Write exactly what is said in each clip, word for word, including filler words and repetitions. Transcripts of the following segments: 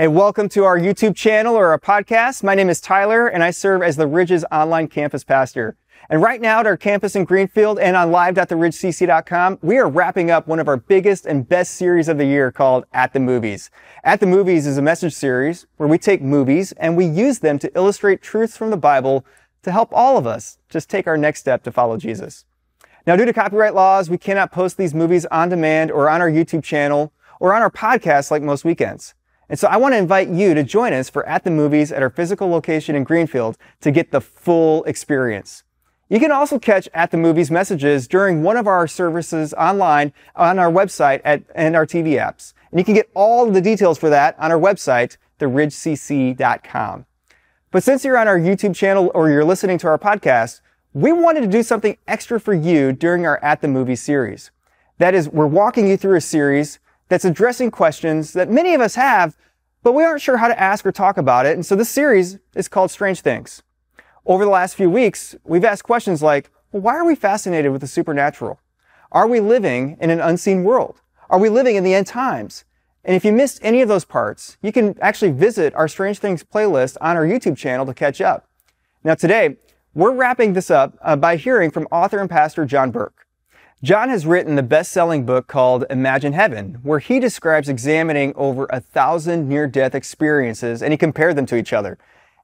And welcome to our YouTube channel or our podcast. My name is Tyler, and I serve as the Ridge's online campus pastor. And right now at our campus in Greenfield and on live dot the ridge c c dot com, we are wrapping up one of our biggest and best series of the year called At the Movies. At the Movies is a message series where we take movies and we use them to illustrate truths from the Bible to help all of us just take our next step to follow Jesus. Now, due to copyright laws, we cannot post these movies on demand or on our YouTube channel or on our podcast like most weekends. And so I want to invite you to join us for At the Movies at our physical location in Greenfield to get the full experience. You can also catch At the Movies messages during one of our services online on our website at, and our T V apps. And you can get all the details for that on our website, the ridge c c dot com. But since you're on our YouTube channel or you're listening to our podcast, we wanted to do something extra for you during our At the Movies series. That is, we're walking you through a series that's addressing questions that many of us have, but we aren't sure how to ask or talk about it. And so this series is called Strange Things. Over the last few weeks, we've asked questions like, well, why are we fascinated with the supernatural? Are we living in an unseen world? Are we living in the end times? And if you missed any of those parts, you can actually visit our Strange Things playlist on our YouTube channel to catch up. Now today, we're wrapping this up uh, by hearing from author and pastor John Burke. John has written the best-selling book called Imagine Heaven, where he describes examining over a thousand near-death experiences, and he compared them to each other.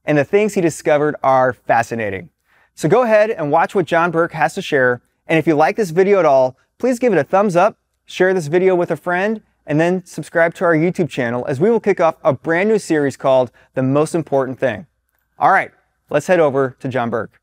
And the things he discovered are fascinating. So go ahead and watch what John Burke has to share. And if you like this video at all, please give it a thumbs up, share this video with a friend, and then subscribe to our YouTube channel as we will kick off a brand new series called The Most Important Thing. All right, let's head over to John Burke.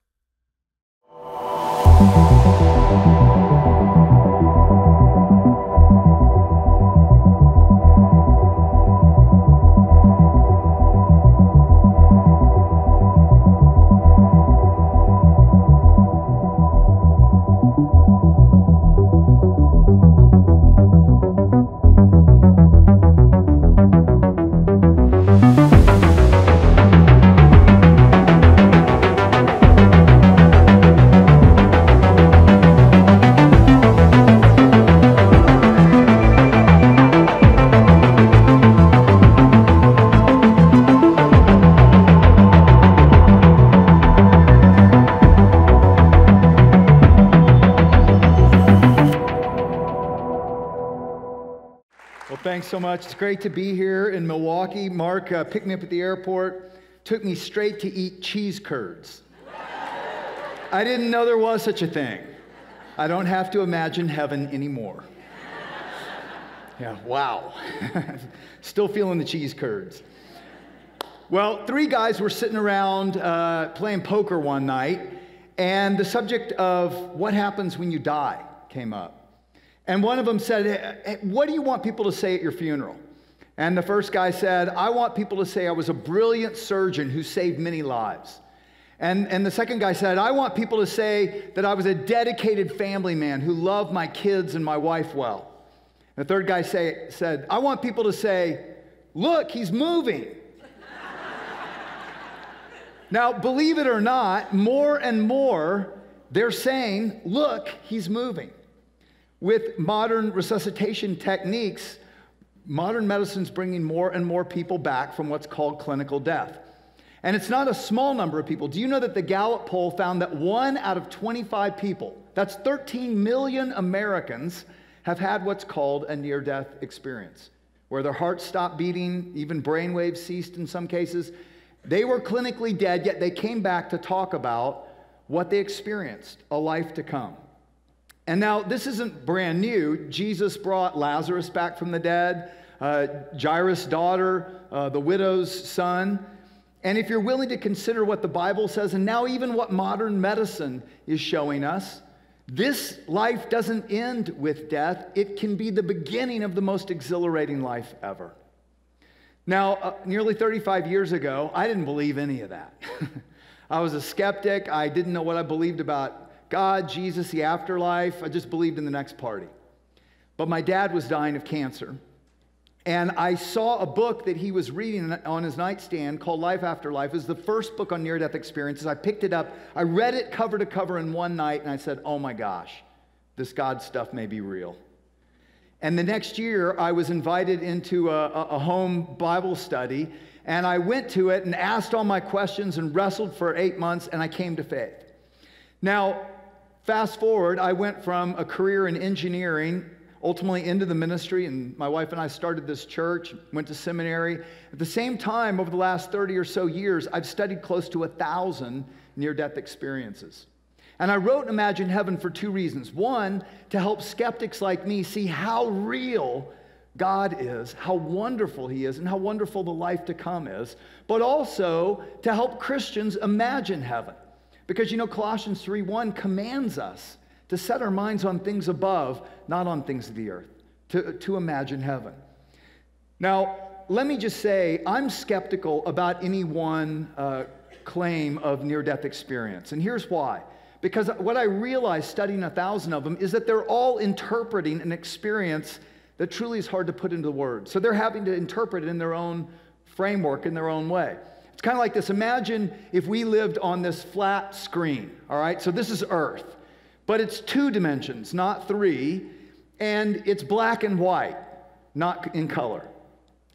Thanks so much. It's great to be here in Milwaukee. Mark uh, picked me up at the airport, took me straight to eat cheese curds. I didn't know there was such a thing. I don't have to imagine heaven anymore. Yeah, wow. Still feeling the cheese curds. Well, three guys were sitting around uh, playing poker one night, and the subject of what happens when you die came up. And one of them said, hey, what do you want people to say at your funeral? And the first guy said, I want people to say I was a brilliant surgeon who saved many lives. And, and the second guy said, I want people to say that I was a dedicated family man who loved my kids and my wife well. And the third guy say, said, I want people to say, look, he's moving. Now, believe it or not, more and more, they're saying, look, he's moving. With modern resuscitation techniques, modern medicine's bringing more and more people back from what's called clinical death. And it's not a small number of people. Do you know that the Gallup poll found that one out of twenty-five people, that's thirteen million Americans, have had what's called a near-death experience, where their hearts stopped beating, even brainwaves ceased in some cases. They were clinically dead, yet they came back to talk about what they experienced, a life to come. And now, this isn't brand new. Jesus brought Lazarus back from the dead, uh, Jairus' daughter, uh, the widow's son. And if you're willing to consider what the Bible says, and now even what modern medicine is showing us, this life doesn't end with death. It can be the beginning of the most exhilarating life ever. Now, uh, nearly thirty-five years ago, I didn't believe any of that. I was a skeptic. I didn't know what I believed about God, Jesus, the afterlife. I just believed in the next party. But my dad was dying of cancer. And I saw a book that he was reading on his nightstand called Life After Life. It was the first book on near-death experiences. I picked it up. I read it cover to cover in one night, and I said, oh my gosh, this God stuff may be real. And the next year, I was invited into a, a home Bible study, and I went to it and asked all my questions and wrestled for eight months, and I came to faith. Now, fast forward, I went from a career in engineering, ultimately into the ministry, and my wife and I started this church, went to seminary. At the same time, over the last thirty or so years, I've studied close to a thousand near-death experiences. And I wrote Imagine Heaven for two reasons. One, to help skeptics like me see how real God is, how wonderful He is, and how wonderful the life to come is, but also to help Christians imagine heaven. Because, you know, Colossians three one commands us to set our minds on things above, not on things of the earth, to, to imagine heaven. Now, let me just say, I'm skeptical about any one uh, claim of near-death experience, and here's why. Because what I realized studying a thousand of them is that they're all interpreting an experience that truly is hard to put into words. So they're having to interpret it in their own framework, in their own way. It's kind of like this. Imagine if we lived on this flat screen, all right? So this is Earth, but it's two dimensions, not three, and it's black and white, not in color.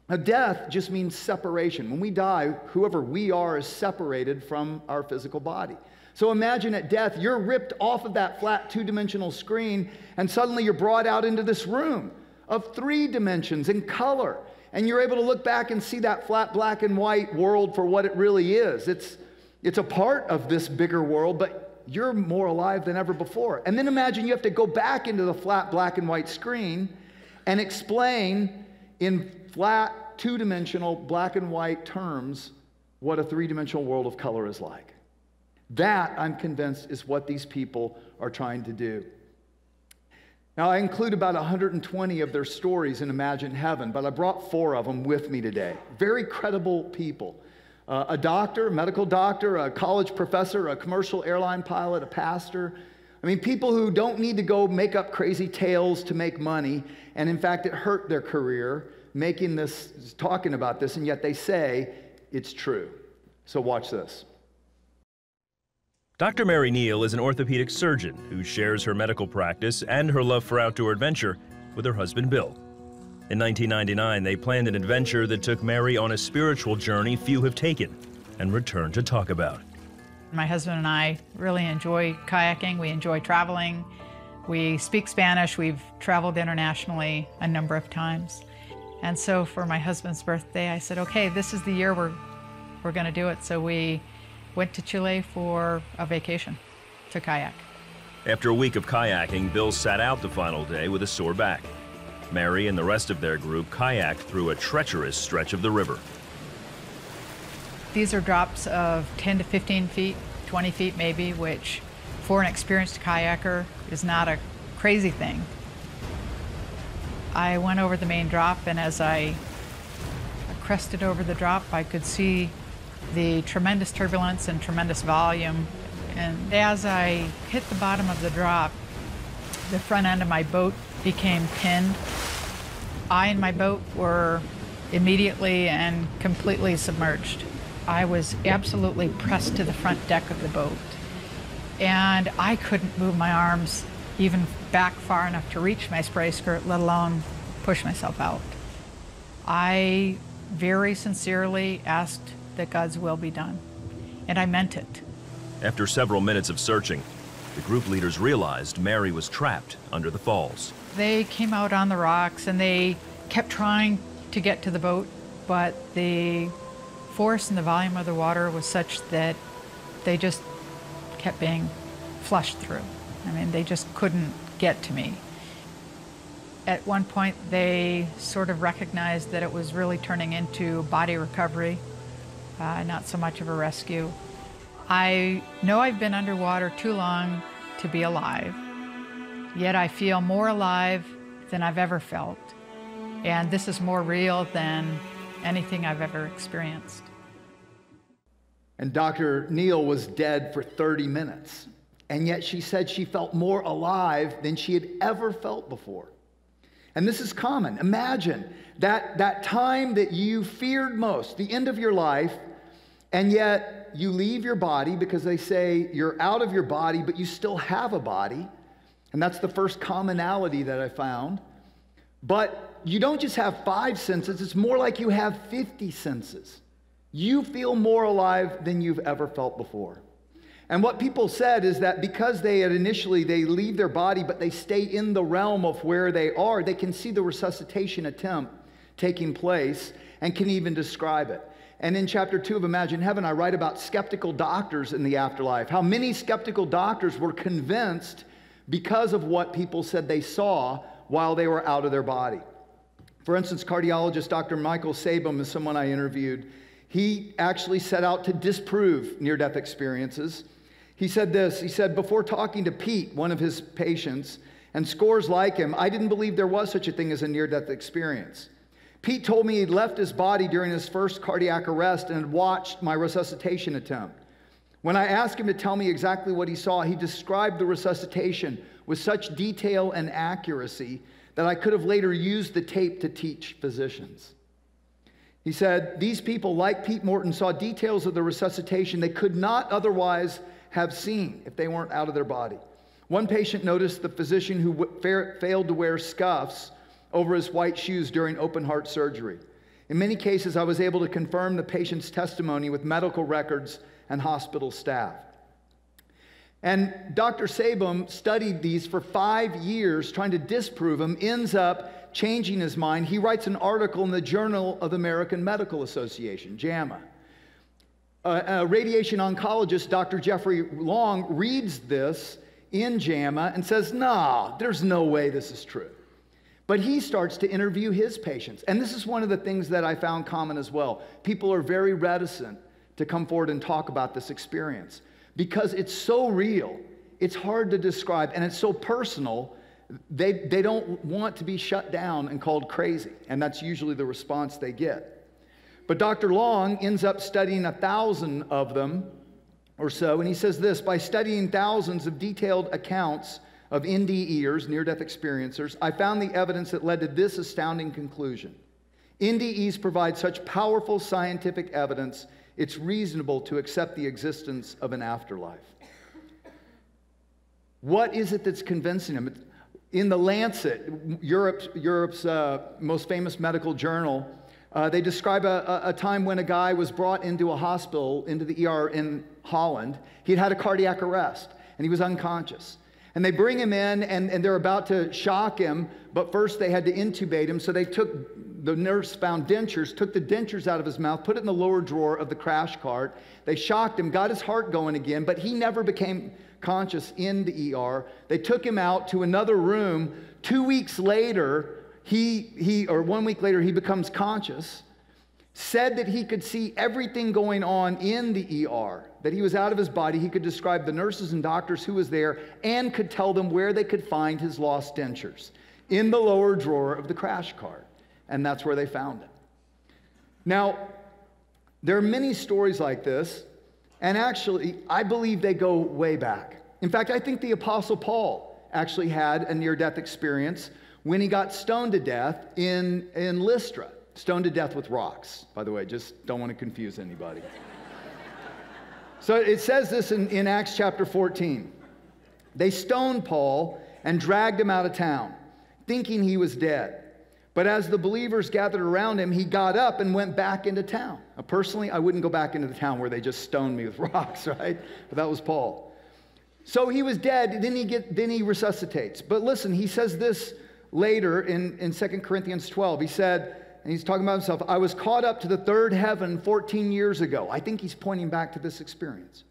Now, death just means separation. When we die, whoever we are is separated from our physical body. So imagine at death, you're ripped off of that flat two-dimensional screen, and suddenly you're brought out into this room of three dimensions in color, and you're able to look back and see that flat black and white world for what it really is. It's, it's a part of this bigger world, but you're more alive than ever before. And then imagine you have to go back into the flat black and white screen and explain in flat two-dimensional black and white terms what a three-dimensional world of color is like. That, I'm convinced, is what these people are trying to do. Now, I include about one hundred twenty of their stories in Imagine Heaven, but I brought four of them with me today. Very credible people. Uh, a doctor, a medical doctor, a college professor, a commercial airline pilot, a pastor. I mean, people who don't need to go make up crazy tales to make money, and in fact, it hurt their career making this, talking about this, and yet they say it's true. So watch this. Doctor Mary Neal is an orthopedic surgeon who shares her medical practice and her love for outdoor adventure with her husband, Bill. In nineteen ninety-nine, they planned an adventure that took Mary on a spiritual journey few have taken and returned to talk about. My husband and I really enjoy kayaking. We enjoy traveling. We speak Spanish. We've traveled internationally a number of times. And so for my husband's birthday, I said, okay, this is the year we're, we're going to do it. So we went to Chile for a vacation, to kayak. After a week of kayaking, Bill sat out the final day with a sore back. Mary and the rest of their group kayaked through a treacherous stretch of the river. These are drops of ten to fifteen feet, twenty feet maybe, which for an experienced kayaker is not a crazy thing. I went over the main drop, and as I crested over the drop, I could see the tremendous turbulence and tremendous volume. And as I hit the bottom of the drop, the front end of my boat became pinned. I and my boat were immediately and completely submerged. I was absolutely pressed to the front deck of the boat. And I couldn't move my arms even back far enough to reach my spray skirt, let alone push myself out. I very sincerely asked that God's will be done. And I meant it. After several minutes of searching, the group leaders realized Mary was trapped under the falls. They came out on the rocks and they kept trying to get to the boat, but the force and the volume of the water was such that they just kept being flushed through. I mean, they just couldn't get to me. At one point, they sort of recognized that it was really turning into body recovery. Uh, not so much of a rescue. I know I've been underwater too long to be alive, yet I feel more alive than I've ever felt. And this is more real than anything I've ever experienced. And Doctor Neal was dead for thirty minutes, and yet she said she felt more alive than she had ever felt before. And this is common. Imagine that, that time that you feared most, the end of your life, and yet you leave your body because they say you're out of your body, but you still have a body. And that's the first commonality that I found. But you don't just have five senses, it's more like you have fifty senses. You feel more alive than you've ever felt before. And what people said is that because they had initially, they leave their body, but they stay in the realm of where they are, they can see the resuscitation attempt taking place and can even describe it. And in chapter two of Imagine Heaven, I write about skeptical doctors in the afterlife, how many skeptical doctors were convinced because of what people said they saw while they were out of their body. For instance, cardiologist Doctor Michael Sabum is someone I interviewed. He actually set out to disprove near-death experiences. He said this, he said, before talking to Pete, one of his patients, and scores like him, I didn't believe there was such a thing as a near-death experience. Pete told me he'd left his body during his first cardiac arrest and had watched my resuscitation attempt. When I asked him to tell me exactly what he saw, he described the resuscitation with such detail and accuracy that I could have later used the tape to teach physicians. He said, these people, like Pete Morton, saw details of the resuscitation they could not otherwise have seen if they weren't out of their body. One patient noticed the physician who w- failed to wear scuffs over his white shoes during open heart surgery. In many cases, I was able to confirm the patient's testimony with medical records and hospital staff. And Doctor Sabum studied these for five years, trying to disprove them, ends up changing his mind. He writes an article in the Journal of the American Medical Association, JAMA. Uh, a radiation oncologist, Doctor Jeffrey Long, reads this in JAMA and says, nah, there's no way this is true. But he starts to interview his patients. And this is one of the things that I found common as well. People are very reticent to come forward and talk about this experience because it's so real, it's hard to describe, and it's so personal, they, they don't want to be shut down and called crazy. And that's usually the response they get. But Doctor Long ends up studying a thousand of them or so, and he says this, by studying thousands of detailed accounts of N D E'ers, near-death experiencers, I found the evidence that led to this astounding conclusion. N D Es provide such powerful scientific evidence, it's reasonable to accept the existence of an afterlife. What is it that's convincing them? In The Lancet, Europe's, Europe's uh, most famous medical journal, uh, they describe a, a time when a guy was brought into a hospital, into the E R in Holland. He'd had a cardiac arrest, and he was unconscious. And they bring him in, and, and they're about to shock him, but first they had to intubate him, so they took, the nurse found dentures, took the dentures out of his mouth, put it in the lower drawer of the crash cart. They shocked him, got his heart going again, but he never became conscious in the E R. They took him out to another room. Two weeks later, he, he or one week later, he becomes conscious, said that he could see everything going on in the E R, that he was out of his body, he could describe the nurses and doctors who was there, and could tell them where they could find his lost dentures, in the lower drawer of the crash cart. And that's where they found it. Now, there are many stories like this, and actually, I believe they go way back. In fact, I think the Apostle Paul actually had a near-death experience when he got stoned to death in, in Lystra. Stoned to death with rocks, by the way, just don't want to confuse anybody. So it says this in, in Acts chapter fourteen. They stoned Paul and dragged him out of town, thinking he was dead. But as the believers gathered around him, he got up and went back into town. Now, personally, I wouldn't go back into the town where they just stoned me with rocks, right? But that was Paul. So he was dead, then he, get, then he resuscitates. But listen, he says this later in, in Second Corinthians twelve. He said, and he's talking about himself, I was caught up to the third heaven fourteen years ago. I think he's pointing back to this experience.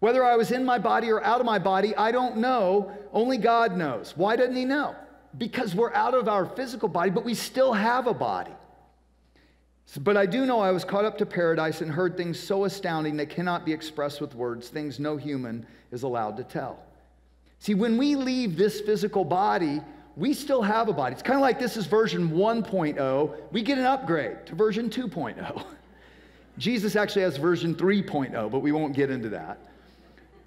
Whether I was in my body or out of my body, I don't know. Only God knows. Why doesn't he know? Because we're out of our physical body, but we still have a body. But I do know I was caught up to paradise and heard things so astounding they cannot be expressed with words, things no human is allowed to tell. See, when we leave this physical body, we still have a body. It's kind of like this is version one point oh. We get an upgrade to version two point oh. Jesus actually has version three point oh, but we won't get into that.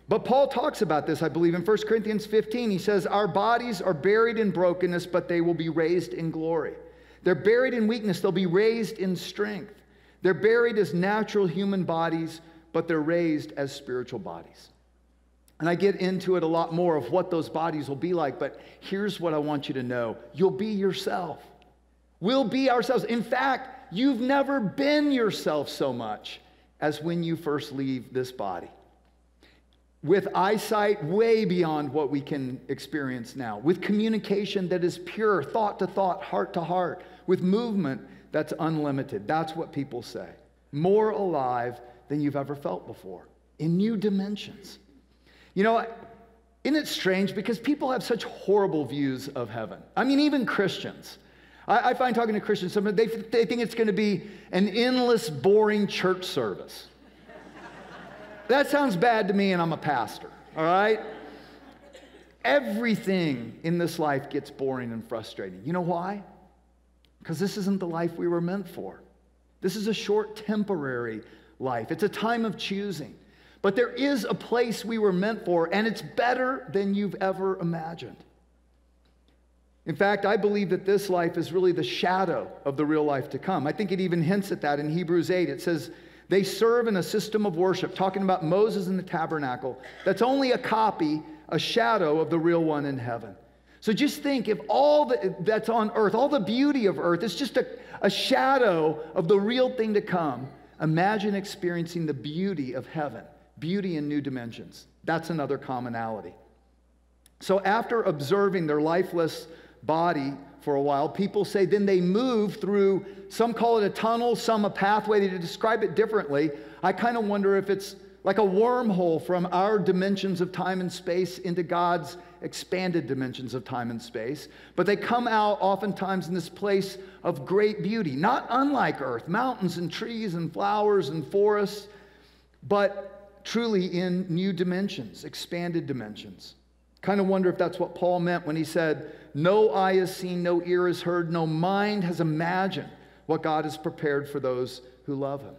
But Paul talks about this, I believe, in First Corinthians fifteen. He says, our bodies are buried in brokenness, but they will be raised in glory. They're buried in weakness. They'll be raised in strength. They're buried as natural human bodies, but they're raised as spiritual bodies. And I get into it a lot more of what those bodies will be like, but here's what I want you to know. You'll be yourself. will be ourselves. In fact, you've never been yourself so much as when you first leave this body, with eyesight way beyond what we can experience now, with communication that is pure, thought to thought, heart to heart, with movement that's unlimited. That's what people say. More alive than you've ever felt before, in new dimensions. You know, isn't it strange? Because people have such horrible views of heaven. I mean, even Christians. I, I find talking to Christians, sometimes they, they think it's going to be an endless, boring church service. That sounds bad to me, and I'm a pastor, all right? Everything in this life gets boring and frustrating. You know why? Because this isn't the life we were meant for. This is a short, temporary life. It's a time of choosing. But there is a place we were meant for, and it's better than you've ever imagined. In fact, I believe that this life is really the shadow of the real life to come. I think it even hints at that in Hebrews eight. It says, they serve in a system of worship, talking about Moses in the tabernacle, that's only a copy, a shadow of the real one in heaven. So just think, if all the, that's on earth, all the beauty of earth, is just a, a shadow of the real thing to come, imagine experiencing the beauty of heaven, beauty in new dimensions. That's another commonality. So after observing their lifeless body for a while, people say then they move through, some call it a tunnel, some a pathway. They describe it differently. I kind of wonder if it's like a wormhole from our dimensions of time and space into God's expanded dimensions of time and space. But they come out oftentimes in this place of great beauty, not unlike Earth, mountains and trees and flowers and forests, but truly in new dimensions, expanded dimensions. Kind of wonder if that's what Paul meant when he said, no eye has seen, no ear has heard, no mind has imagined what God has prepared for those who love him.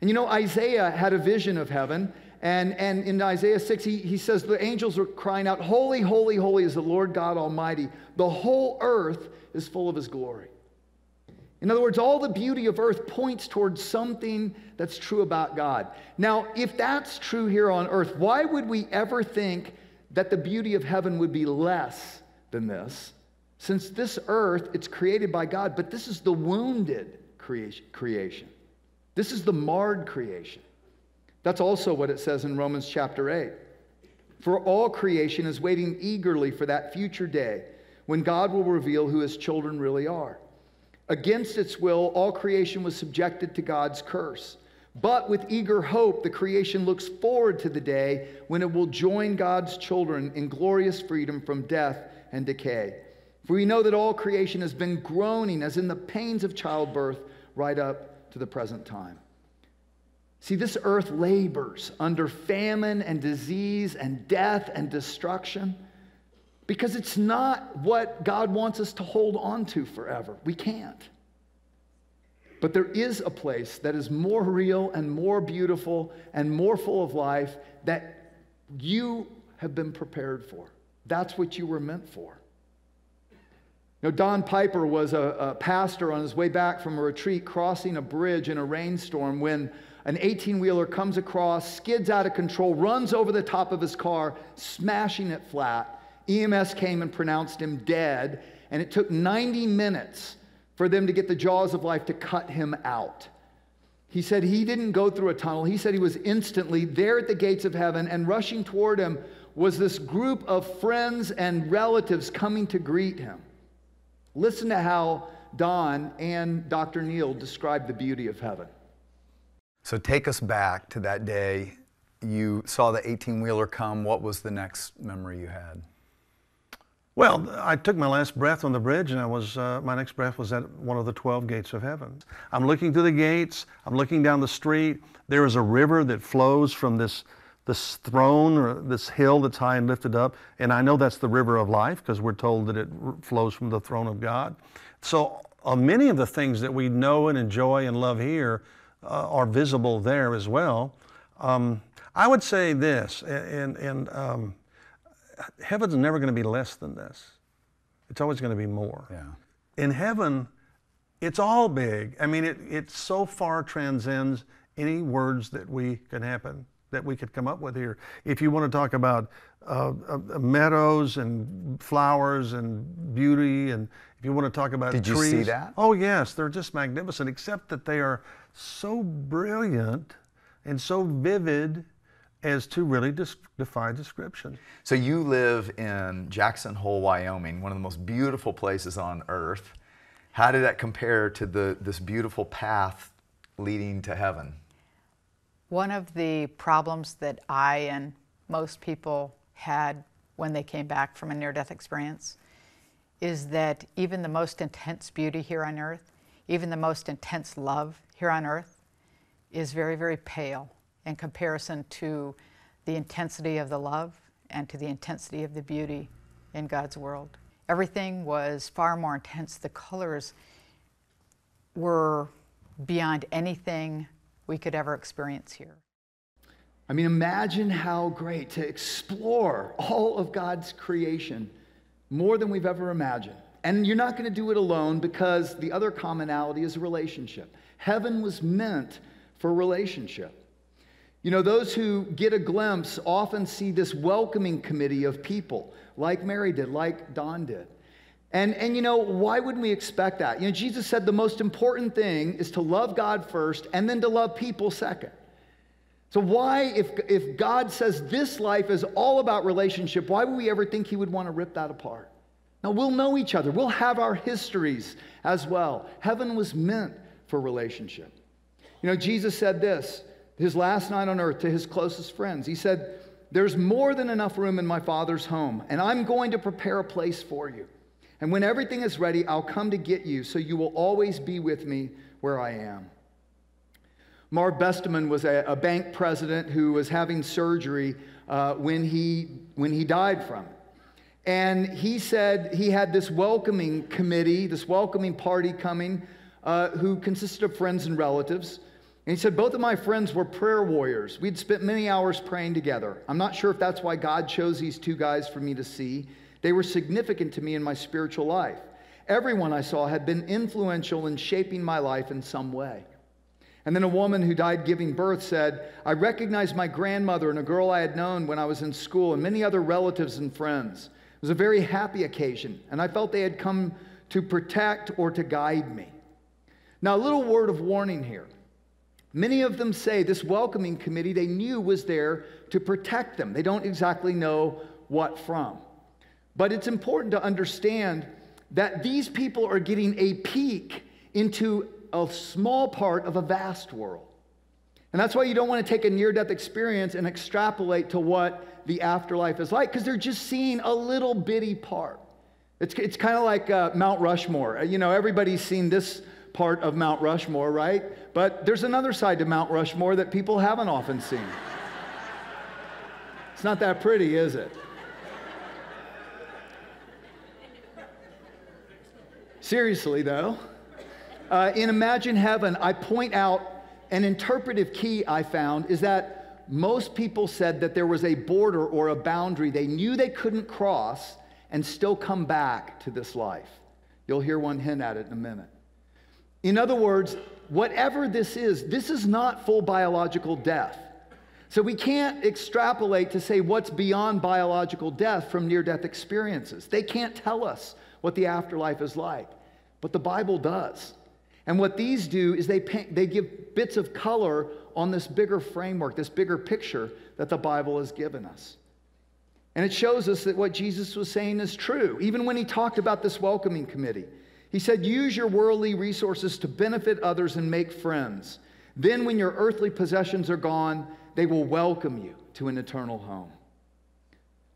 And you know, Isaiah had a vision of heaven, and, and in Isaiah six, he, he says the angels were crying out, holy, holy, holy is the Lord God Almighty. The whole earth is full of his glory. In other words, all the beauty of earth points towards something that's true about God. Now, if that's true here on earth, why would we ever think that the beauty of heaven would be less than this? Since this earth, it's created by God, but this is the wounded creation. This is the marred creation. That's also what it says in Romans chapter eight. For all creation is waiting eagerly for that future day when God will reveal who his children really are. Against its will, all creation was subjected to God's curse. But with eager hope, the creation looks forward to the day when it will join God's children in glorious freedom from death and decay. For we know that all creation has been groaning as in the pains of childbirth right up to the present time. See, this earth labors under famine and disease and death and destruction because it's not what God wants us to hold on to forever. We can't. But there is a place that is more real and more beautiful and more full of life that you have been prepared for. That's what you were meant for. You know, Don Piper was a, a pastor on his way back from a retreat crossing a bridge in a rainstorm when an eighteen-wheeler comes across, skids out of control, runs over the top of his car, smashing it flat. E M S came and pronounced him dead, and it took ninety minutes for them to get the jaws of life to cut him out. He said he didn't go through a tunnel. He said he was instantly there at the gates of heaven, and rushing toward him was this group of friends and relatives coming to greet him. Listen to how Don and Doctor Neal described the beauty of heaven. So take us back to that day. You saw the eighteen-wheeler come. What was the next memory you had? Well, I took my last breath on the bridge, and I was, uh, my next breath was at one of the twelve gates of heaven. I'm looking through the gates. I'm looking down the street. There is a river that flows from this, this throne or this hill that's high and lifted up, and I know that's the river of life because we're told that it flows from the throne of God. So uh, many of the things that we know and enjoy and love here uh, are visible there as well. Um, I would say this, and, and um, heaven's never going to be less than this. It's always going to be more. Yeah. In heaven, it's all big. I mean, it, it so far transcends any words that we can happen that we could come up with here. If you want to talk about uh, uh, meadows and flowers and beauty, and if you want to talk about trees. Did you see that? Oh yes, they're just magnificent, except that they are so brilliant and so vivid as to really defy description. So you live in Jackson Hole, Wyoming, one of the most beautiful places on earth. How did that compare to the, this beautiful path leading to heaven? One of the problems that I and most people had when they came back from a near-death experience is that even the most intense beauty here on earth, even the most intense love here on earth is very, very pale in comparison to the intensity of the love and to the intensity of the beauty in God's world. Everything was far more intense. The colors were beyond anything we could ever experience here. I mean, imagine how great to explore all of God's creation, more than we've ever imagined. And you're not going to do it alone, because the other commonality is relationship. Heaven was meant for relationship. You know, those who get a glimpse often see this welcoming committee of people, like Mary did, like Don did. And, and you know, why wouldn't we expect that? You know, Jesus said the most important thing is to love God first and then to love people second. So why, if, if God says this life is all about relationship, why would we ever think he would want to rip that apart? Now, we'll know each other. We'll have our histories as well. Heaven was meant for relationship. You know, Jesus said this, his last night on earth, to his closest friends. He said, "There's more than enough room in my Father's home, and I'm going to prepare a place for you. And when everything is ready, I'll come to get you, so you will always be with me where I am." Marv Besteman was a, a bank president who was having surgery uh, when, he, when he died from it. And he said he had this welcoming committee, this welcoming party coming, uh, who consisted of friends and relatives. And he said, "Both of my friends were prayer warriors. We'd spent many hours praying together. I'm not sure if that's why God chose these two guys for me to see. They were significant to me in my spiritual life. Everyone I saw had been influential in shaping my life in some way." And then a woman who died giving birth said, "I recognized my grandmother and a girl I had known when I was in school and many other relatives and friends. It was a very happy occasion, and I felt they had come to protect or to guide me." Now, a little word of warning here. Many of them say this welcoming committee they knew was there to protect them. They don't exactly know what from. But it's important to understand that these people are getting a peek into a small part of a vast world. And that's why you don't want to take a near-death experience and extrapolate to what the afterlife is like, because they're just seeing a little bitty part. It's, it's kind of like uh, Mount Rushmore. You know, everybody's seen this part of Mount Rushmore, right? But there's another side to Mount Rushmore that people haven't often seen. It's not that pretty, is it? Seriously, though, uh, in Imagine Heaven, I point out an interpretive key I found is that most people said that there was a border or a boundary they knew they couldn't cross and still come back to this life. You'll hear one hint at it in a minute. In other words, whatever this is, this is not full biological death. So we can't extrapolate to say what's beyond biological death from near-death experiences. They can't tell us what the afterlife is like. But the Bible does. And what these do is they, paint, they give bits of color on this bigger framework, this bigger picture that the Bible has given us. And it shows us that what Jesus was saying is true, even when he talked about this welcoming committee. He said, "Use your worldly resources to benefit others and make friends. Then when your earthly possessions are gone, they will welcome you to an eternal home."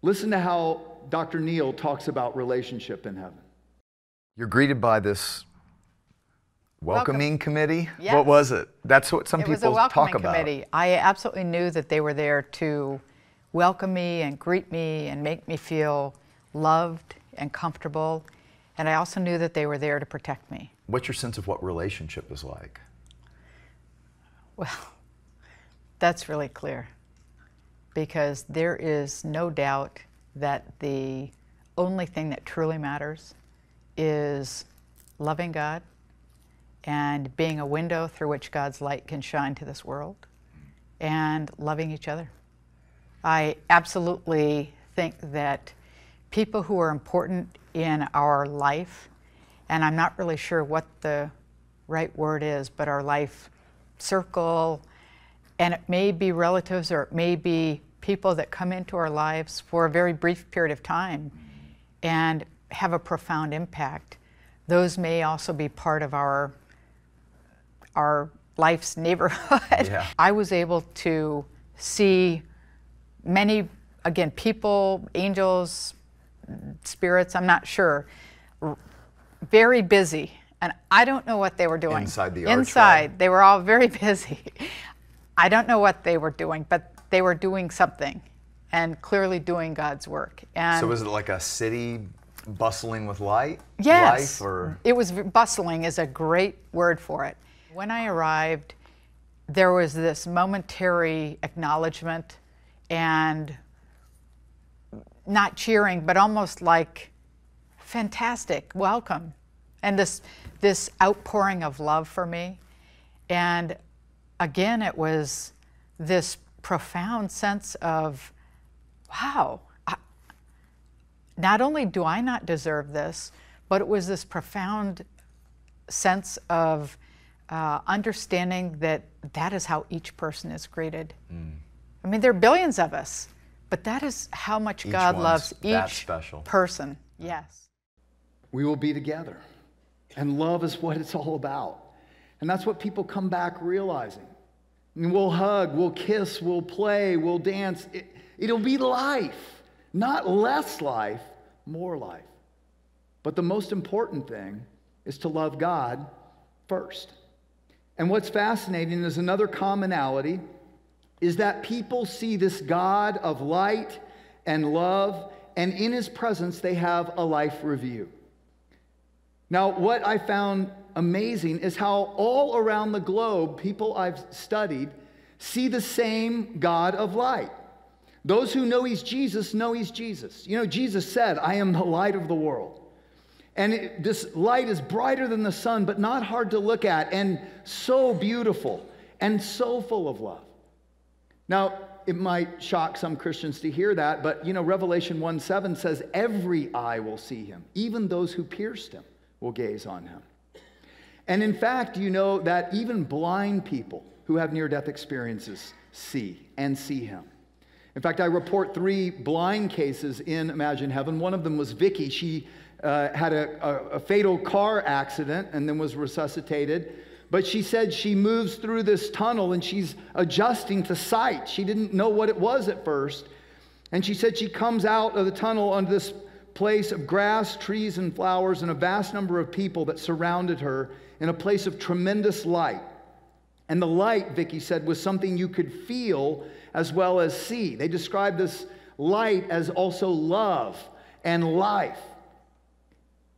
Listen to how Doctor Neal talks about relationship in heaven. You're greeted by this welcoming Welcome. committee. Yes. What was it? That's what some it people was a welcoming talk about. Committee. I absolutely knew that they were there to welcome me and greet me and make me feel loved and comfortable. And I also knew that they were there to protect me. What's your sense of what relationship is like? Well, that's really clear, because there is no doubt that the only thing that truly matters is loving God and being a window through which God's light can shine to this world and loving each other. I absolutely think that people who are important in our life, and I'm not really sure what the right word is, but our life circle, and it may be relatives or it may be people that come into our lives for a very brief period of time and have a profound impact. Those may also be part of our, our life's neighborhood. Yeah. I was able to see many, again, people, angels, spirits, I'm not sure, very busy. And I don't know what they were doing. Inside the arch. Inside, they were all very busy. I don't know what they were doing, but they were doing something and clearly doing God's work. And so was it like a city bustling with light? Yes. Life, or? It was, bustling is a great word for it. When I arrived, there was this momentary acknowledgement and not cheering, but almost like, fantastic, welcome. And this, this outpouring of love for me. And again, it was this profound sense of, wow, I, not only do I not deserve this, but it was this profound sense of uh, understanding that that is how each person is created. Mm. I mean, there are billions of us, but that is how much each God loves each person. Yes. We will be together. And love is what it's all about. And that's what people come back realizing. And we'll hug, we'll kiss, we'll play, we'll dance. It, it'll be life, not less life, more life. But the most important thing is to love God first. And what's fascinating is another commonality is that people see this God of light and love, and in his presence they have a life review. Now, what I found amazing is how all around the globe, people I've studied see the same God of light. Those who know he's Jesus know he's Jesus. You know, Jesus said, I am the light of the world. And it, this light is brighter than the sun, but not hard to look at, and so beautiful, and so full of love. Now, it might shock some Christians to hear that, but, you know, Revelation one seven says, every eye will see him, even those who pierced him will gaze on him. And in fact, you know that even blind people who have near-death experiences see and see him. In fact, I report three blind cases in Imagine Heaven. One of them was Vicky. She uh, had a, a, a fatal car accident and then was resuscitated. But she said she moves through this tunnel and she's adjusting to sight. She didn't know what it was at first. And she said she comes out of the tunnel onto this place of grass, trees, and flowers, and a vast number of people that surrounded her in a place of tremendous light. And the light, Vicky said, was something you could feel as well as see. They described this light as also love and life.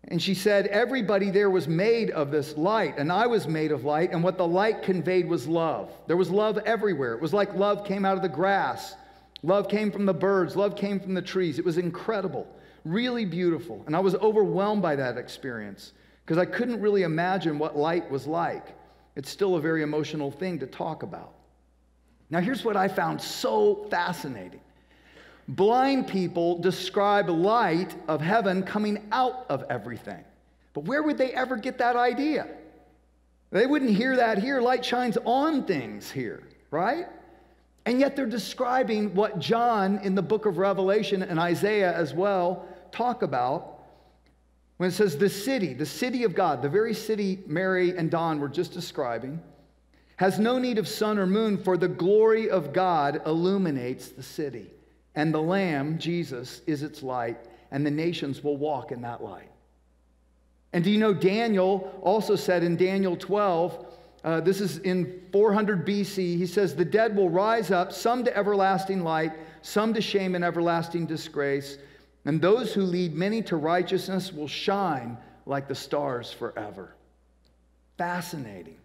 And she said, everybody there was made of this light, and I was made of light, and what the light conveyed was love. There was love everywhere. It was like love came out of the grass. Love came from the birds. Love came from the trees. It was incredible. Really beautiful. And I was overwhelmed by that experience because I couldn't really imagine what light was like. It's still a very emotional thing to talk about. Now, here's what I found so fascinating. Blind people describe light of heaven coming out of everything. But where would they ever get that idea? They wouldn't hear that here. Light shines on things here, right? And yet they're describing what John in the book of Revelation and Isaiah as well talk about when it says the city, the city of God, the very city Mary and Don were just describing, has no need of sun or moon, for the glory of God illuminates the city. And the Lamb, Jesus, is its light, and the nations will walk in that light. And do you know Daniel also said in Daniel twelve, Uh, this is in four hundred B C. He says, the dead will rise up, some to everlasting light, some to shame and everlasting disgrace. And those who lead many to righteousness will shine like the stars forever. Fascinating.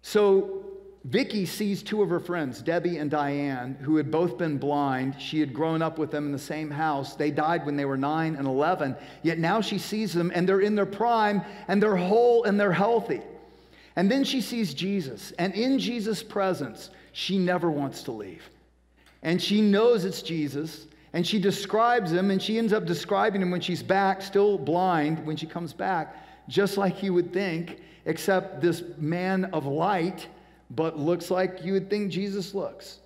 So Vicky sees two of her friends, Debbie and Diane, who had both been blind. She had grown up with them in the same house. They died when they were nine and eleven. Yet now she sees them, and they're in their prime, and they're whole, and they're healthy. And then she sees Jesus, and in Jesus' presence, she never wants to leave. And she knows it's Jesus, and she describes him, and she ends up describing him when she's back, still blind, when she comes back, just like you would think, except this man of light, but looks like you would think Jesus looks.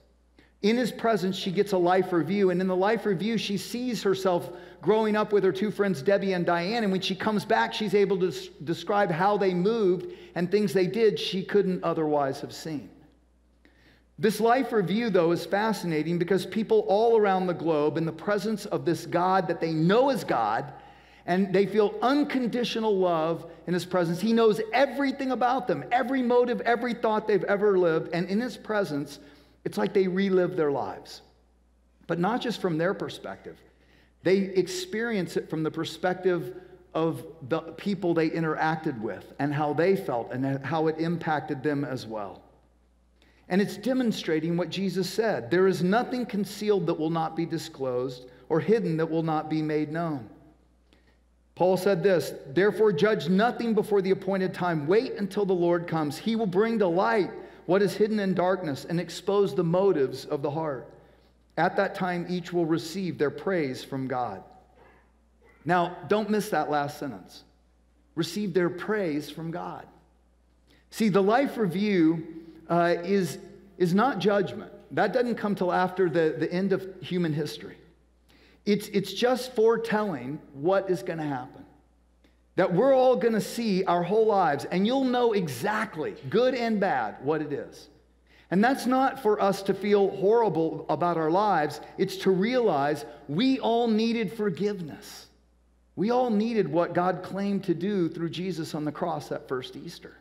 In his presence, she gets a life review, and in the life review, she sees herself growing up with her two friends, Debbie and Diane, and when she comes back, she's able to describe how they moved and things they did she couldn't otherwise have seen. This life review, though, is fascinating because people all around the globe, in the presence of this God that they know is God, and they feel unconditional love in his presence. He knows everything about them, every motive, every thought they've ever lived, and in his presence, it's like they relive their lives. But not just from their perspective. They experience it from the perspective of the people they interacted with and how they felt and how it impacted them as well. And it's demonstrating what Jesus said. There is nothing concealed that will not be disclosed or hidden that will not be made known. Paul said this, "Therefore judge nothing before the appointed time. Wait until the Lord comes. He will bring to light what is hidden in darkness and expose the motives of the heart. At that time, each will receive their praise from God." Now, don't miss that last sentence. Receive their praise from God. See, the life review uh, is, is not judgment. That doesn't come till after the, the end of human history. It's, it's just foretelling what is going to happen. That we're all going to see our whole lives, and you'll know exactly, good and bad, what it is. And that's not for us to feel horrible about our lives. It's to realize we all needed forgiveness. We all needed what God claimed to do through Jesus on the cross that first Easter.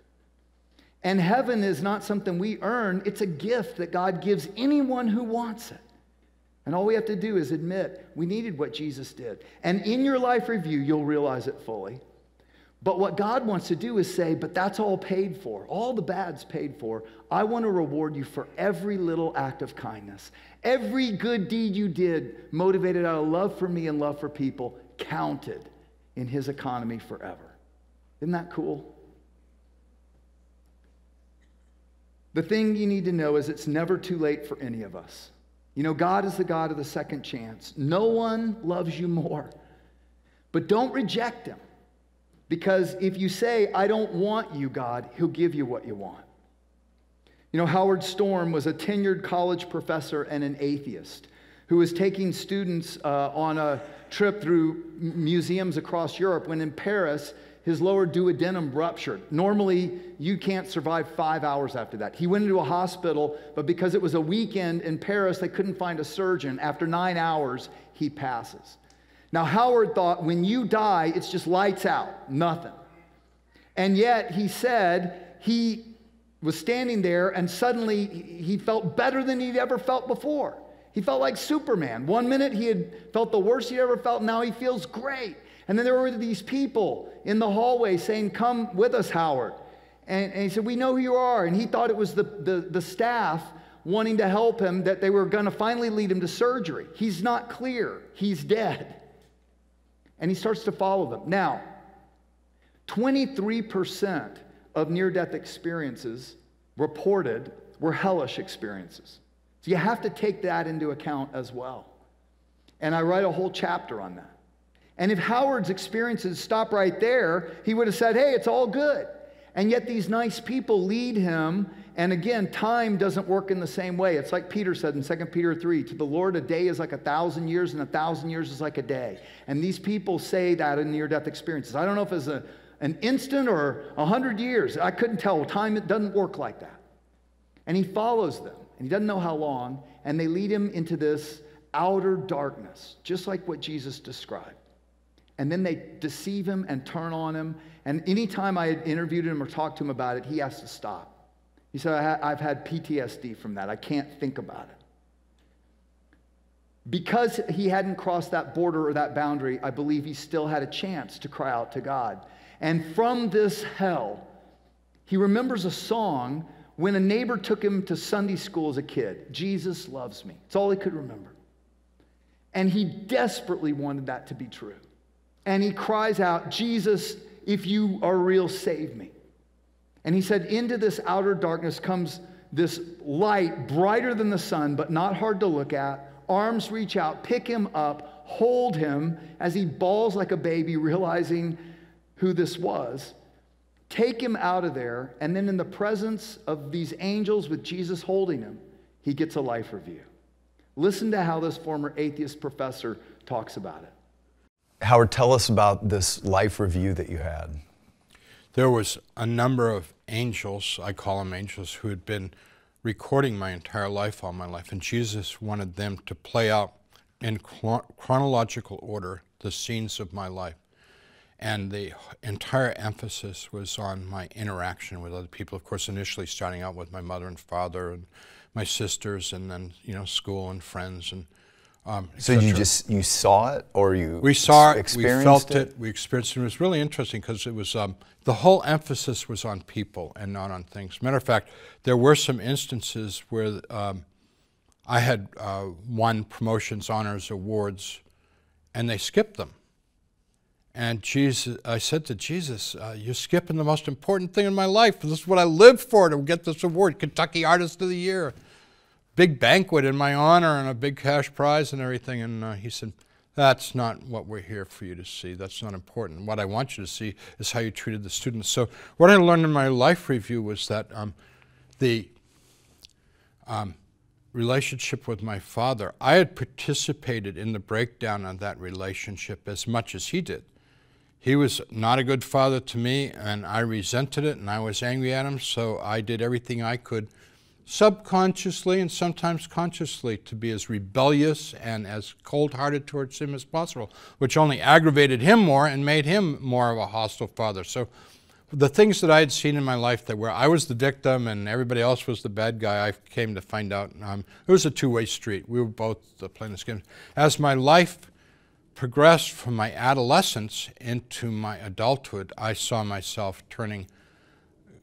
And heaven is not something we earn. It's a gift that God gives anyone who wants it. And all we have to do is admit we needed what Jesus did. And in your life review, you'll realize it fully. But what God wants to do is say, but that's all paid for. All the bad's paid for. I want to reward you for every little act of kindness. Every good deed you did, motivated out of love for me and love for people, counted in his economy forever. Isn't that cool? The thing you need to know is it's never too late for any of us. You know, God is the God of the second chance. No one loves you more. But don't reject him. Because if you say, I don't want you, God, he'll give you what you want. You know, Howard Storm was a tenured college professor and an atheist who was taking students uh, on a trip through museums across Europe when in Paris, his lower duodenum ruptured. Normally, you can't survive five hours after that. He went into a hospital, but because it was a weekend in Paris, they couldn't find a surgeon. After nine hours, he passes. Now, Howard thought, when you die, it's just lights out, nothing. And yet, he said, he was standing there, and suddenly, he felt better than he'd ever felt before. He felt like Superman. One minute, he had felt the worst he'd ever felt, now he feels great. And then there were these people in the hallway saying, come with us, Howard. And, and he said, we know who you are. And he thought it was the, the, the staff wanting to help him, that they were going to finally lead him to surgery. He's not clear. He's dead. And he starts to follow them. Now, twenty-three percent of near-death experiences reported were hellish experiences. So you have to take that into account as well. And I write a whole chapter on that. And if Howard's experiences stopped right there, he would have said, hey, it's all good. And yet these nice people lead him. And again, time doesn't work in the same way. It's like Peter said in Second Peter three, to the Lord a day is like a thousand years, and a thousand years is like a day. And these people say that in near-death experiences. I don't know if it's a, an instant or a hundred years. I couldn't tell. Time, it doesn't work like that. And he follows them, and he doesn't know how long, and they lead him into this outer darkness, just like what Jesus described. And then they deceive him and turn on him. And anytime I had interviewed him or talked to him about it, he has to stop. He said, I've had P T S D from that. I can't think about it. Because he hadn't crossed that border or that boundary, I believe he still had a chance to cry out to God. And from this hell, he remembers a song when a neighbor took him to Sunday school as a kid. Jesus loves me. It's all he could remember. And he desperately wanted that to be true. And he cries out, Jesus, if you are real, save me. And he said, into this outer darkness comes this light brighter than the sun, but not hard to look at. Arms reach out, pick him up, hold him as he bawls like a baby, realizing who this was. Take him out of there, and then in the presence of these angels with Jesus holding him, he gets a life review. Listen to how this former atheist professor talks about it. Howard, tell us about this life review that you had. There was a number of angels, I call them angels, who had been recording my entire life, all my life, and Jesus wanted them to play out in chronological order the scenes of my life. And the entire emphasis was on my interaction with other people, of course, initially starting out with my mother and father and my sisters, and then, you know, school and friends. And um, so you just, you saw it, or you we saw it, we felt it? it, we experienced it. It was really interesting because it was, um, the whole emphasis was on people and not on things. Matter of fact, there were some instances where um, I had uh, won promotions, honors, awards, and they skipped them. And Jesus, I said to Jesus, uh, you're skipping the most important thing in my life. This is what I lived for, to get this award, Kentucky Artist of the Year. Big banquet in my honor and a big cash prize and everything. And uh, he said, that's not what we're here for you to see. That's not important. What I want you to see is how you treated the students. So what I learned in my life review was that um, the um, relationship with my father, I had participated in the breakdown of that relationship as much as he did. He was not a good father to me, and I resented it, and I was angry at him, so I did everything I could subconsciously and sometimes consciously to be as rebellious and as cold-hearted towards him as possible, which only aggravated him more and made him more of a hostile father. So the things that I had seen in my life that were I was the victim and everybody else was the bad guy, I came to find out um, it was a two-way street. We were both the plaintiffs. As my life progressed from my adolescence into my adulthood, I saw myself turning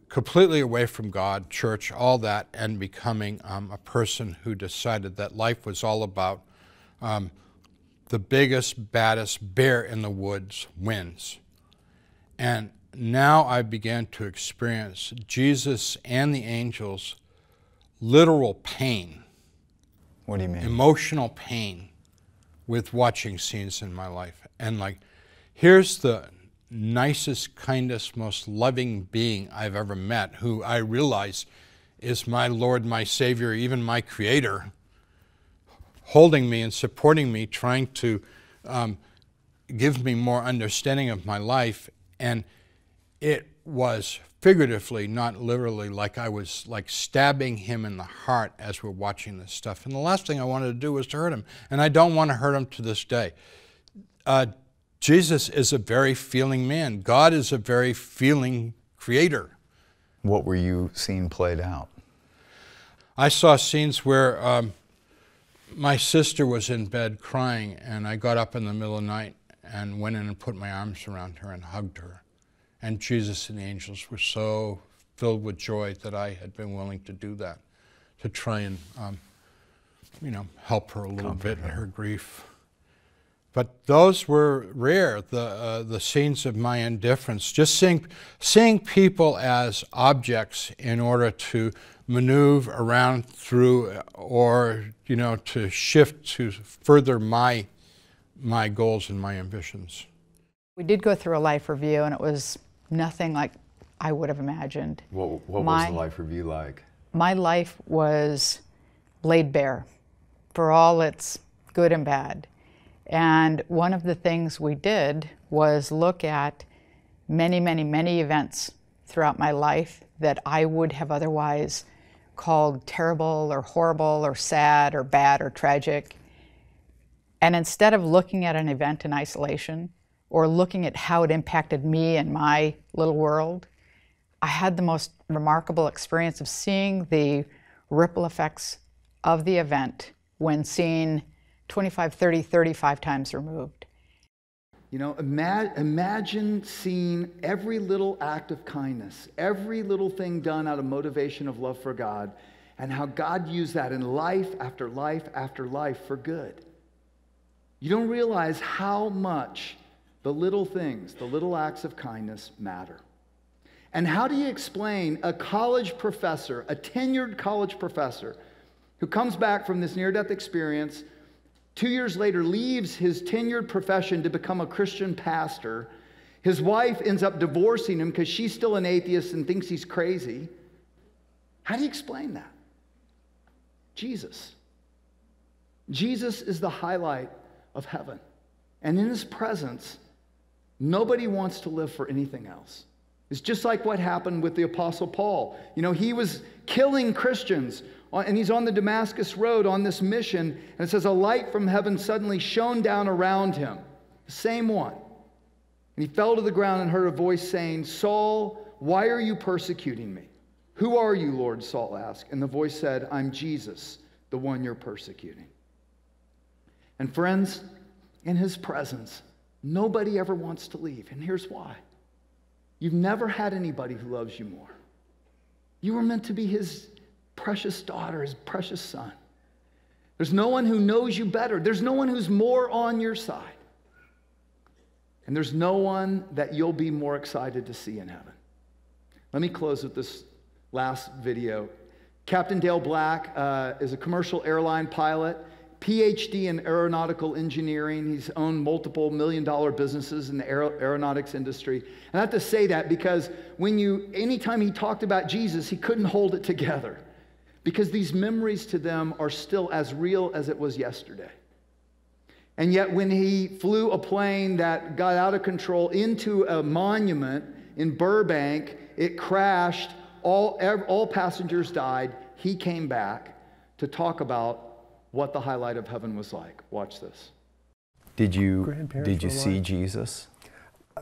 completely away from God, church, all that, and becoming um, a person who decided that life was all about um, the biggest, baddest bear in the woods wins. And now I began to experience Jesus and the angels' literal pain. What do you mean? Emotional pain. With watching scenes in my life. And like, here's the nicest, kindest, most loving being I've ever met, who I realize is my Lord, my Savior, even my Creator, holding me and supporting me, trying to um, give me more understanding of my life. And it was figuratively, not literally, like I was like stabbing him in the heart as we're watching this stuff. And the last thing I wanted to do was to hurt him. And I don't want to hurt him to this day. Uh, Jesus is a very feeling man. God is a very feeling creator. What were you seeing played out? I saw scenes where um, my sister was in bed crying, and I got up in the middle of the night and went in and put my arms around her and hugged her. And Jesus and the angels were so filled with joy that I had been willing to do that, to try and, um, you know, help her a little bit in her grief. But those were rare, the, uh, the scenes of my indifference, just seeing, seeing people as objects in order to maneuver around through or, you know, to shift to further my, my goals and my ambitions. We did go through a life review, and it was nothing like I would have imagined. What, what my, was the life review like? My life was laid bare for all its good and bad. And one of the things we did was look at many, many, many events throughout my life that I would have otherwise called terrible or horrible or sad or bad or tragic. And instead of looking at an event in isolation, or looking at how it impacted me and my little world, I had the most remarkable experience of seeing the ripple effects of the event when seen twenty-five, thirty, thirty-five times removed. You know, ima- imagine seeing every little act of kindness, every little thing done out of motivation of love for God, and how God used that in life after life after life for good. You don't realize how much the little things, the little acts of kindness matter. And how do you explain a college professor, a tenured college professor, who comes back from this near-death experience, two years later leaves his tenured profession to become a Christian pastor. His wife ends up divorcing him because she's still an atheist and thinks he's crazy. How do you explain that? Jesus. Jesus is the highlight of heaven. And in his presence, nobody wants to live for anything else. It's just like what happened with the Apostle Paul. You know, he was killing Christians, and he's on the Damascus Road on this mission, and it says a light from heaven suddenly shone down around him, the same one. And he fell to the ground and heard a voice saying, "Saul, why are you persecuting me?" "Who are you, Lord?" Saul asked. And the voice said, "I'm Jesus, the one you're persecuting." And friends, in his presence, nobody ever wants to leave. And here's why. You've never had anybody who loves you more. You were meant to be his precious daughter, his precious son. There's no one who knows you better. There's no one who's more on your side. And there's no one that you'll be more excited to see in heaven. Let me close with this last video. Captain Dale Black uh, is a commercial airline pilot, P H D in aeronautical engineering. He's owned multiple million dollar businesses in the aer aeronautics industry. And I have to say that because when you, anytime he talked about Jesus, he couldn't hold it together, because these memories to them are still as real as it was yesterday. And yet when he flew a plane that got out of control into a monument in Burbank, it crashed, all, all passengers died. He came back to talk about what the highlight of heaven was like. Watch this. Did you, did you see Jesus?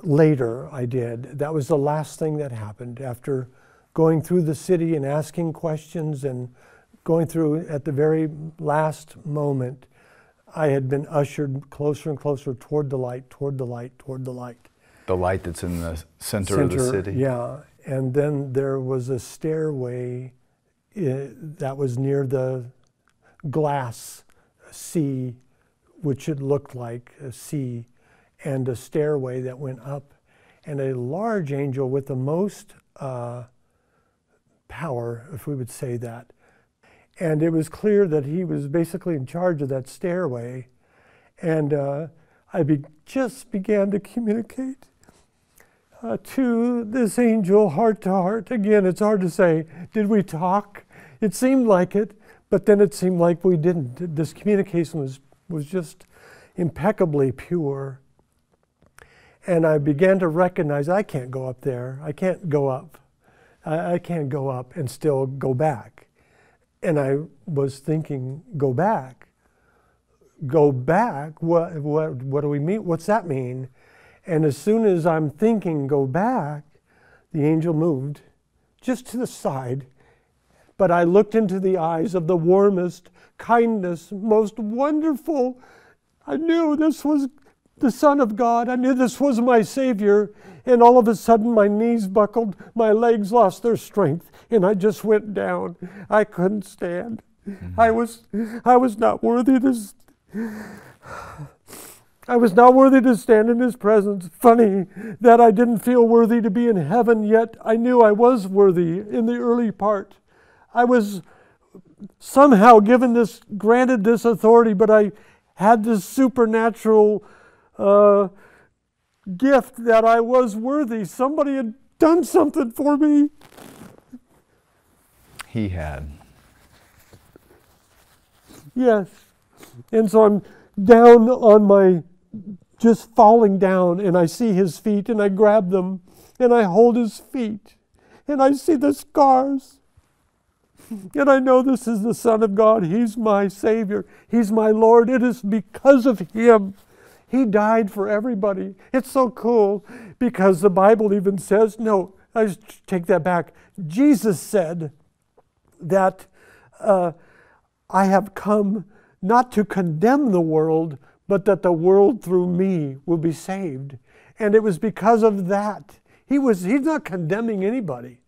Later, I did. That was the last thing that happened. After going through the city and asking questions and going through, at the very last moment, I had been ushered closer and closer toward the light, toward the light, toward the light. The light that's in the center, center of the city? Yeah. And then there was a stairway that was near the glass sea, which it looked like a sea, and a stairway that went up, and a large angel with the most uh, power, if we would say that. And it was clear that he was basically in charge of that stairway, and uh, I be just began to communicate uh, to this angel heart to heart. Again, it's hard to say, did we talk? It seemed like it. But then it seemed like we didn't. This communication was, was just impeccably pure. And I began to recognize, I can't go up there. I can't go up. I, I can't go up and still go back. And I was thinking, go back? Go back? What, what, what do we mean? What's that mean? And as soon as I'm thinking, go back, the angel moved just to the side. But I looked into the eyes of the warmest, kindest, most wonderful. I knew this was the Son of God. I knew this was my Savior. And all of a sudden, my knees buckled, my legs lost their strength, and I just went down. I couldn't stand. Mm-hmm. I was, I was not worthy to. I was not worthy to stand in his presence. Funny that I didn't feel worthy to be in heaven, yet I knew I was worthy in the early part. I was somehow given this, granted this authority, but I had this supernatural uh, gift that I was worthy. Somebody had done something for me. He had. Yes. And so I'm down on my, just falling down, and I see his feet, and I grab them, and I hold his feet, and I see the scars. And I know this is the Son of God. He's my Savior. He's my Lord. It is because of him. He died for everybody. It's so cool because the Bible even says, no, I just take that back. Jesus said that uh, I have come not to condemn the world, but that the world through me will be saved. And it was because of that. He was, he's not condemning anybody.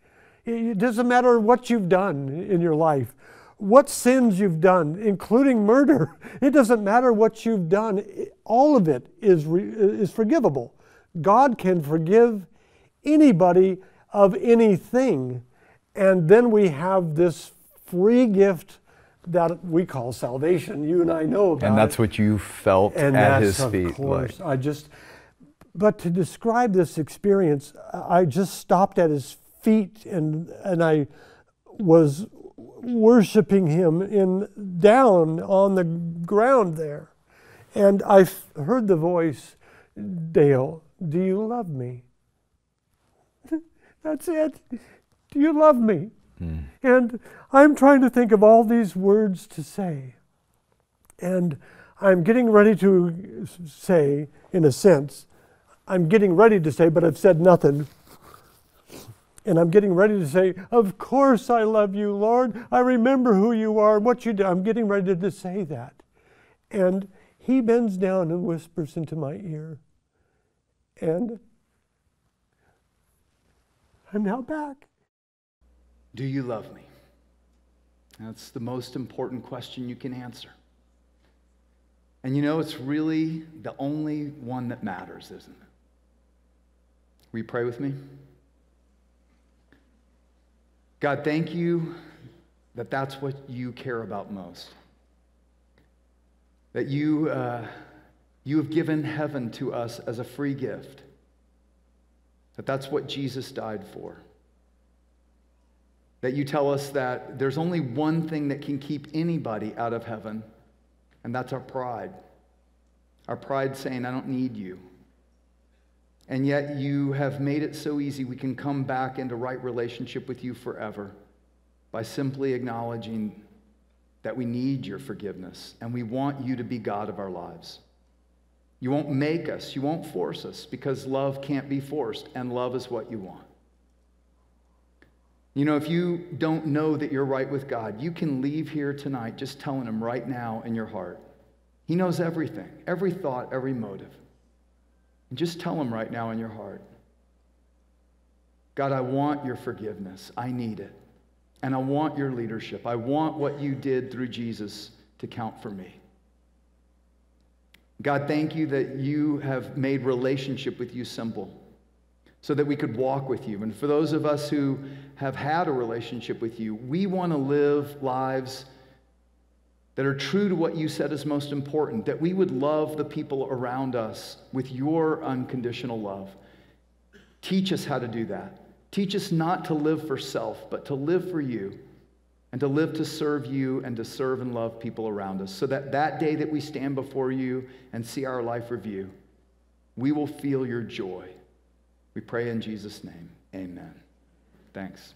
It doesn't matter what you've done in your life, what sins you've done, including murder. It doesn't matter what you've done. All of it is, re is forgivable. God can forgive anybody of anything. And then we have this free gift that we call salvation. You and I know about it. And that's what you felt at his feet. Of course. I just, but to describe this experience, I just stopped at his feet and and I was worshiping him in down on the ground there. And I heard the voice, Dale, do you love me? That's it. Do you love me? Mm. And I'm trying to think of all these words to say. And I'm getting ready to say, in a sense, I'm getting ready to say, but I've said nothing. And I'm getting ready to say, of course I love you, Lord. I remember who you are, what you do. I'm getting ready to say that. And he bends down and whispers into my ear. And I'm now back. Do you love me? That's the most important question you can answer. And you know, it's really the only one that matters, isn't it? Will you pray with me? God, thank you that that's what you care about most. That you, uh, you have given heaven to us as a free gift. That that's what Jesus died for. That you tell us that there's only one thing that can keep anybody out of heaven, and that's our pride. Our pride saying, I don't need you. And yet you have made it so easy we can come back into right relationship with you forever by simply acknowledging that we need your forgiveness and we want you to be God of our lives. You won't make us, you won't force us, because love can't be forced, and love is what you want. You know, if you don't know that you're right with God, you can leave here tonight just telling him right now in your heart. He knows everything, every thought, every motive. And just tell him right now in your heart, God, I want your forgiveness. I need it. And I want your leadership. I want what you did through Jesus to count for me. God, thank you that you have made relationship with you simple, so that we could walk with you. And for those of us who have had a relationship with you, we want to live lives that are true to what you said is most important, that we would love the people around us with your unconditional love. Teach us how to do that. Teach us not to live for self, but to live for you, and to live to serve you, and to serve and love people around us, so that that day that we stand before you and see our life review, we will feel your joy. We pray in Jesus' name, amen. Thanks.